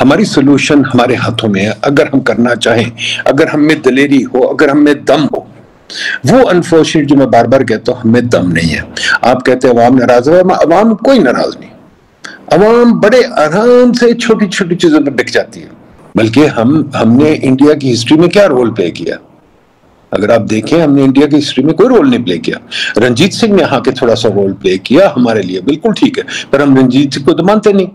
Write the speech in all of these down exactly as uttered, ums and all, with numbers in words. हमारी सोल्यूशन हमारे हाथों में है। अगर हम करना चाहें, अगर हम में दिलेरी हो, अगर हम में दम हो। वो अनफॉर्चुनेट जो मैं बार बार कहता हूँ, हमें दम नहीं है। आप कहते हैं अवाम नाराज है, अवाम कोई नाराज नहीं। अवाम बड़े आराम से छोटी छोटी चीजों पर बिक जाती है। बल्कि हम हमने इंडिया की हिस्ट्री में क्या रोल प्ले किया, अगर आप देखें हमने इंडिया की हिस्ट्री में कोई रोल नहीं प्ले किया। रंजीत सिंह ने आके थोड़ा सा रोल प्ले किया, हमारे लिए बिल्कुल ठीक है, पर हम रंजीत सिंह को तो मानते नहीं।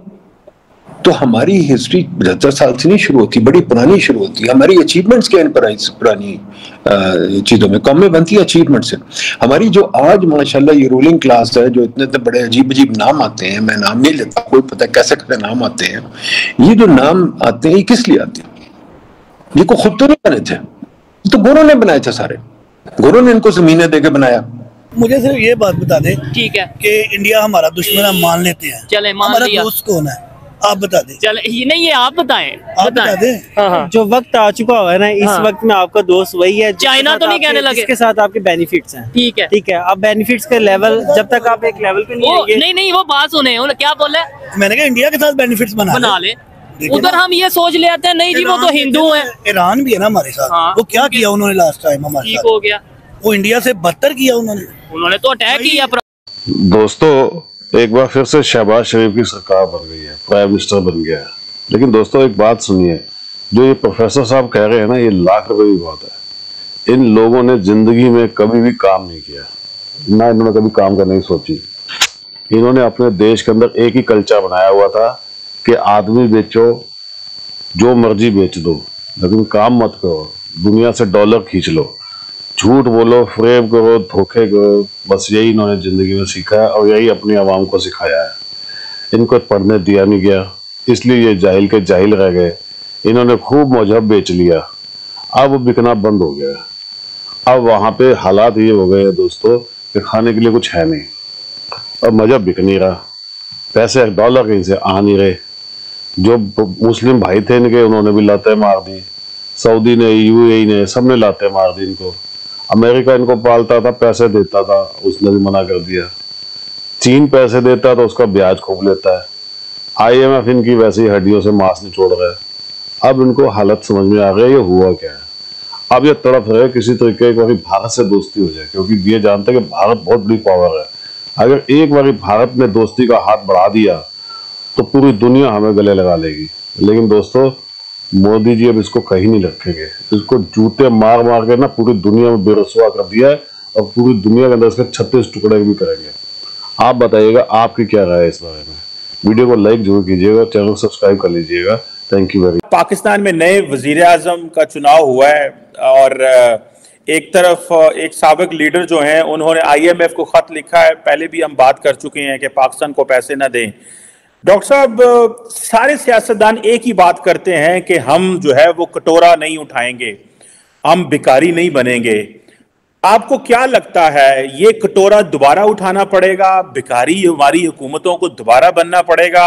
तो हमारी हिस्ट्री पचहत्तर साल से नहीं शुरू होती, बड़ी पुरानी शुरू होती है। हमारी अचीवमेंट्स के इन पुरानी चीज़ों में कम में बनती है अचीवमेंट्स है। हमारी जो आज माशाल्लाह ये रूलिंग क्लास है, जो इतने इतने बड़े अजीब अजीब नाम आते हैं, मैं नाम नहीं लेता, कोई पता कैसे कैसे नाम आते हैं। ये जो नाम आते हैं ये किस लिए आते हैं? ये को खुद तो नहीं बने थे, तो गोरों ने बनाए थे, सारे गोरों ने इनको जमीनें देके बनाया। मुझे सिर्फ ये बात बता दे, ठीक है, कि इंडिया हमारा दुश्मन हम मान लेते हैं, चले मान लिया, हमारा दोस्त कौन है आप बता दें। चले ये नहीं, ये आप बताएं, आप बता दें। हाँ हाँ। जो वक्त आ चुका हुआ है ना, इस हाँ। वक्त में आपका दोस्त वही है, चाइना तो नहीं कहने लगे, इसके साथ आपके बेनिफिट्स हैं, ठीक है ठीक है। आप बेनिफिट्स का लेवल, जब तक आप एक लेवल पे नहीं नहीं नहीं वो बात सुने, क्या बोल रहे, मैंने कहा इंडिया के साथ बेनिफिट्स बना ले, उधर हम ये सोच ले आते हैं नहीं जी वो तो हिंदू है। ईरान भी है ना हमारे साथ, हाँ। वो क्या किया उन्होंने लास्ट टाइम हमारे साथ, हो गया वो इंडिया से बदतर किया उन्होंने, उन्होंने तो अटैक किया। दोस्तों एक बार फिर से शहबाज शरीफ की सरकार बन गई है, प्राइम मिनिस्टर बन गया है। लेकिन दोस्तों एक बात सुनिए, जो ये प्रोफेसर साहब कह रहे हैं ना, ये लाख रुपए की बात है। इन लोगों ने जिंदगी में कभी भी काम नहीं किया ना, इन्होंने कभी काम करने की सोची। इन्होंने अपने देश के अंदर एक ही कल्चर बनाया हुआ था कि आदमी बेचो, जो मर्जी बेच दो, लेकिन काम मत करो, दुनिया से डॉलर खींच लो, झूठ बोलो, फ्रेब करो, धोखे करो, बस यही इन्होंने ज़िंदगी में सीखा है और यही अपनी आवाम को सिखाया है। इनको पढ़ने दिया नहीं गया, इसलिए ये जाहिल के जाहिल रह गए। इन्होंने खूब मजहब बेच लिया, अब वो बिकना बंद हो गया। अब वहाँ पे हालात ये हो गए दोस्तों कि खाने के लिए कुछ है नहीं, और मजहब बिक नहीं रहा, पैसे डॉलर कहीं से आ नहीं रहे। जो मुस्लिम भाई थे इनके, उन्होंने भी लातें मार दी, सऊदी ने, यूएई ने, सब ने लातें मार दी इनको। अमेरिका इनको पालता था, पैसे देता था, उसने भी मना कर दिया। चीन पैसे देता है तो उसका ब्याज खूब लेता है। आईएमएफ इनकी वैसी हड्डियों से मांस निचोड़ रहा है। अब इनको हालत समझ में आ गई ये हुआ क्या है। अब ये तड़प रहे किसी तरीके की भारत से दोस्ती हो जाए, क्योंकि ये जानते हैं कि भारत बहुत बड़ी पावर है। अगर एक बार भारत ने दोस्ती का हाथ बढ़ा दिया तो पूरी दुनिया हमें गले लगा लेगी। लेकिन दोस्तों मोदी जी अब इसको कहीं नहीं रखेंगे, इसको जूते मार मार के ना पूरी दुनिया में बेरसवा कर दिया है, और पूरी दुनिया के अंदर इसके छत्तीस टुकड़े भी करेंगे। आप बताइएगा आपकी क्या राय है इस बारे में। वीडियो को लाइक जरूर कीजिएगा, चैनल सब्सक्राइब कर लीजिएगा, thank you very much. Pakistan में नए वजीर आजम का चुनाव हुआ है, और एक तरफ एक साबिक लीडर जो हैं उन्होंने आईएमएफ को खत लिखा है, पहले भी हम बात कर चुके हैं कि पाकिस्तान को पैसे ना दें। डॉक्टर साहब सारे सियासतदान एक ही बात करते हैं कि हम जो है वो कटोरा नहीं उठाएंगे, हम भिखारी नहीं बनेंगे। आपको क्या लगता है ये कटोरा दोबारा उठाना पड़ेगा, भिखारी हमारी हुकूमतों को दोबारा बनना पड़ेगा?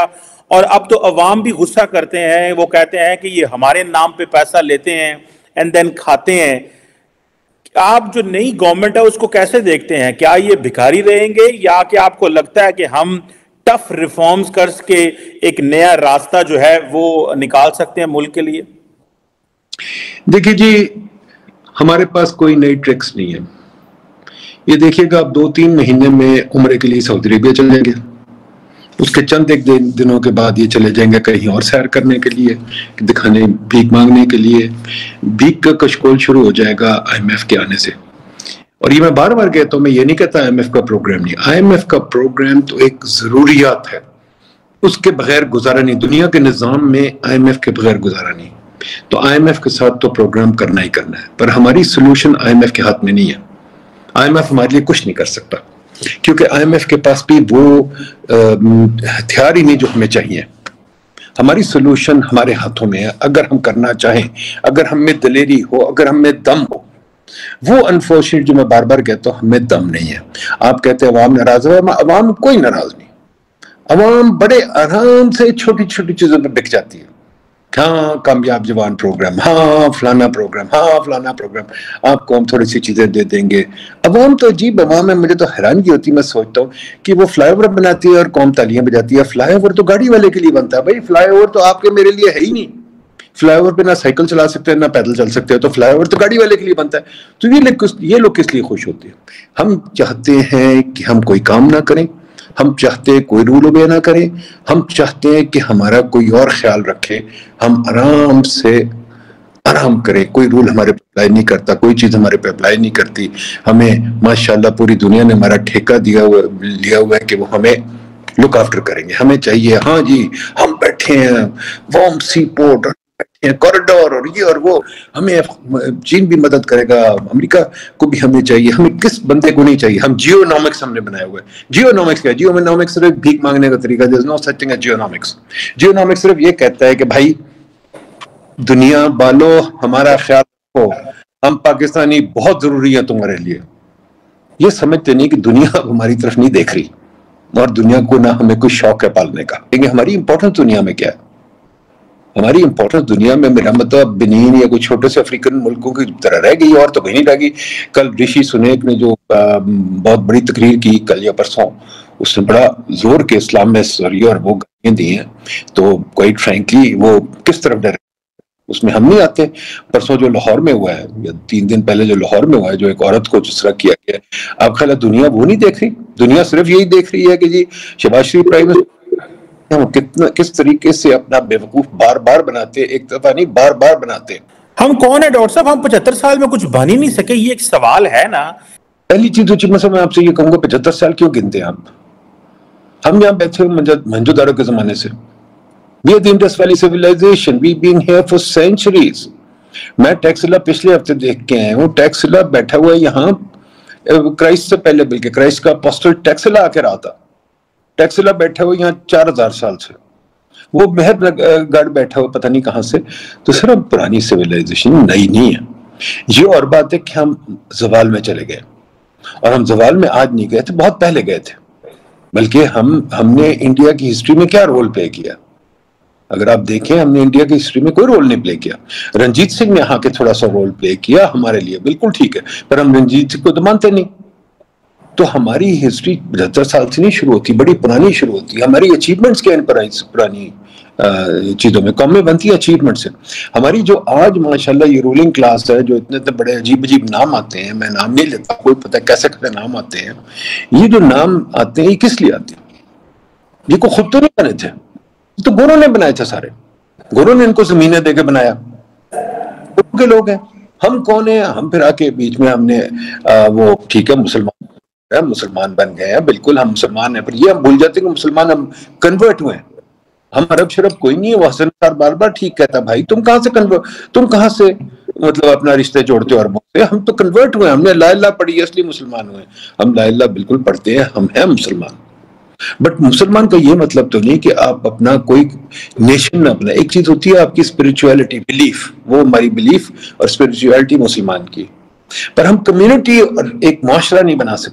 और अब तो अवाम भी गुस्सा करते हैं, वो कहते हैं कि ये हमारे नाम पे पैसा लेते हैं एंड देन खाते हैं। आप जो नई गवर्नमेंट है उसको कैसे देखते हैं, क्या ये भिखारी रहेंगे, या कि आपको लगता है कि हम टफ रिफॉर्म्स करके एक नया रास्ता जो है वो निकाल सकते हैं मुल्क के लिए? देखिए जी हमारे पास कोई नई ट्रिक्स नहीं है। ये देखिएगा आप दो तीन महीने में उम्र के लिए सऊदी अरेबिया चले जाएंगे, उसके चंद एक दिन, दिनों के बाद ये चले जाएंगे कहीं और सैर करने के लिए, दिखाने, भीख मांगने के लिए। भीख का कशकोल शुरू हो जाएगा आईएमएफ के आने से। और ये मैं बार बार कहता हूँ, मैं ये नहीं कहता आईएमएफ का प्रोग्राम नहीं, आईएमएफ का प्रोग्राम तो एक ज़रूरियात है, उसके बगैर गुजारा नहीं, दुनिया के निज़ाम में आईएमएफ के बगैर गुजारा नहीं। तो आईएमएफ के साथ तो प्रोग्राम करना ही करना है, पर हमारी सोल्यूशन आईएमएफ के हाथ में नहीं है। आईएमएफ हमारे लिए कुछ नहीं कर सकता, क्योंकि आईएमएफ के पास भी वो हथियार ही नहीं जो हमें चाहिए। हमारी सोल्यूशन हमारे हाथों में है, अगर हम करना चाहें, अगर हम में दिलेरी हो, अगर हम में दम हो। वो अनफॉर्चुनेट जो मैं बार बार कहता हूँ, हमें दम नहीं है। आप कहते हैं अवाम नाराज है, अवाम कोई नाराज नहीं। अवाम बड़े आराम से छोटी छोटी चीजों पर बिक जाती है। हाँ कामयाब जवान प्रोग्राम, हाँ फलाना प्रोग्राम, हाँ फलाना प्रोग्राम, आपको हम थोड़ी सी चीज़ें दे देंगे। अब हम तो अजीब अवाम है, मुझे तो हैरानगी होती है। मैं सोचता हूँ कि वो फ्लाईओवर बनाती है और कौम तालियां बजाती है। फ्लाईओवर तो गाड़ी वाले के लिए बनता है भाई, फ्लाईओवर तो आपके मेरे लिए है ही नहीं। फ्लाईओवर पे ना साइकिल चला सकते हैं ना पैदल चल सकते हैं, तो फ्लाईओवर तो गाड़ी वाले के लिए बनता है। तो ये लोग ये लोग किस लिए खुश होते हैं? हम चाहते हैं कि हम कोई काम ना करें, हम चाहते हैं कोई रूल ओबे ना करें, हम चाहते हैं कि हमारा कोई और ख्याल रखे, हम आराम से आराम करें, कोई रूल हमारे पे अप्लाई नहीं करता, कोई चीज़ हमारे पे अप्लाई नहीं करती। हमें माशाल्लाह पूरी दुनिया ने हमारा ठेका दिया हुआ लिया हुआ है कि वो हमें लुक आफ्टर करेंगे। हमें चाहिए, हाँ जी हम बैठे हैं वार्म सी पोर्ट, कॉरिडोर और ये और वो। हमें चीन भी मदद करेगा, अमेरिका को भी हमें चाहिए। हमें किस बंदे को नहीं चाहिए? हम जियोनॉमिक्स हमने बनाया हुआ है। जियोनॉमिक्स क्या है? जियोनॉमिक्स सिर्फ भीख मांगने का तरीका, there is no such thing as geonomics. Geonomics सिर्फ ये कहता है कि भाई दुनिया वालो हमारा ख्याल रखो, हम पाकिस्तानी बहुत जरूरी है तुम्हारे लिए। ये समझते नहीं कि दुनिया हमारी तरफ नहीं देख रही और दुनिया को ना हमें कोई शौक है पालने का। लेकिन हमारी इंपॉर्टेंस दुनिया में क्या है? हमारी इंपॉर्टेंस दुनिया में मेरा मतलब बेनीन या कोई छोटे से अफ्रीकन मुल्कों की तरह रह गई और तो कहीं नहीं रह गई। कल ऋषि सुनेक ने जो आ, बहुत बड़ी तकरीर की कल या परसों, उसने बड़ा जोर के इस्लाम में सरिया और वो गालियाँ दी हैं। तो क्वाइट फ्रेंकली वो किस तरफ डर, उसमें हम नहीं आते। परसों जो लाहौर में हुआ है या तीन दिन पहले जो लाहौर में हुआ है, जो एक औरत को जिस तरह किया गया है, आप ख्याल दुनिया वो नहीं देख रही। दुनिया सिर्फ यही देख रही है कि जी शहबाज शरीफ प्राइम हम कितना किस तरीके से अपना बेवकूफ बार बार बनाते, एक दफा नहीं बार बार बनाते। हम कौन है डॉक्टर साहब? हम पचहत्तर साल में कुछ बन ही नहीं सके, ये एक सवाल है ना। पहली चीज जो मैं मैं आपसे ये कहूंगा, पचहत्तर साल क्यों गिनते हैं आप? हम यहाँ बैठे हुए मंजूदारों के जमाने से, we are the Indus valley civilisation, we been here for centuries. मैं टैक्सिला पिछले हफ्ते देख के आया हूँ, टैक्सिला बैठा हुआ है यहाँ क्राइस्ट से पहले, बल्कि क्राइस्ट का अपोस्टल टैक्सिला आके रहा था। टैक्सिला बैठा हुआ यहाँ चार हजार साल से, वो मेहरगढ़ बैठा हुआ पता नहीं कहाँ से। तो सिर्फ पुरानी सिविलाइजेशन नई नहीं है। ये और बात है कि हम जवाल में चले गए, और हम जवाल में आज नहीं गए थे, बहुत पहले गए थे। बल्कि हम हमने इंडिया की हिस्ट्री में क्या रोल प्ले किया, अगर आप देखें हमने इंडिया की हिस्ट्री में कोई रोल नहीं प्ले किया। रंजीत सिंह ने आके थोड़ा सा रोल प्ले किया हमारे लिए, बिल्कुल ठीक है, पर हम रंजीत सिंह को तो मानते नहीं। तो हमारी हिस्ट्री पचहत्तर साल से नहीं शुरू होती, बड़ी पुरानी शुरू होती है। हमारी अचीवमेंट्स क्या इन पुरानी चीज़ों में कम में बनती है, अचीवमेंट्स है हमारी। जो आज माशाल्लाह ये रूलिंग क्लास है, जो इतने इतने बड़े अजीब अजीब नाम आते हैं, मैं नाम नहीं लेता, कोई पता कैसे कैसे नाम आते हैं। ये जो नाम आते हैं ये किस लिए आते हैं? ये को खुद तो नहीं बने थे, तो गोरों ने बनाए थे सारे। गोरों ने इनको जमीनें दे के बनाया, उनके लोग हैं। हम कौन है? हम फिर आके बीच में हमने आ, वो ठीक है मुसलमान मुसलमान बन गए हैं, बिल्कुल हम मुसलमान हैं, पर ये हम भूल जाते हैं कि मुसलमान हम कन्वर्ट हुए हैं। हम अरब शरब कोई नहीं है। वो हसन सार बार बार ठीक कहता, भाई तुम कहाँ से कन्वर्ट, तुम कहाँ से मतलब अपना रिश्ते जोड़ते हो अरबों से? हम तो कन्वर्ट हुए, हमने ला इलाहा पढ़ी है, इसलिए मुसलमान हुए। हम ला इलाहा बिल्कुल पढ़ते हैं, हम हैं मुसलमान। बट मुसलमान का ये मतलब तो नहीं कि आप अपना कोई नेशन ना अपना। एक चीज होती है आपकी स्पिरिचुअलिटी, बिलीफ, वो हमारी बिलीफ और स्पिरिचुअलिटी मुसलमान की, पर हम कम्युनिटी और एक माशरा नहीं बना सके।